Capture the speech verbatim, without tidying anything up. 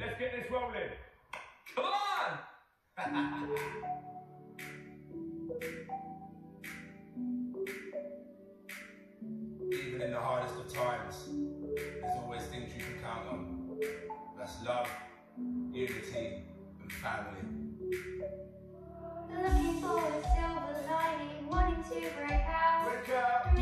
Let's get this rolling. Come on! Even in the hardest of times, there's always things you can count on. That's love, unity, and family. Looking for a silver lining, wanting to break out. Wake up!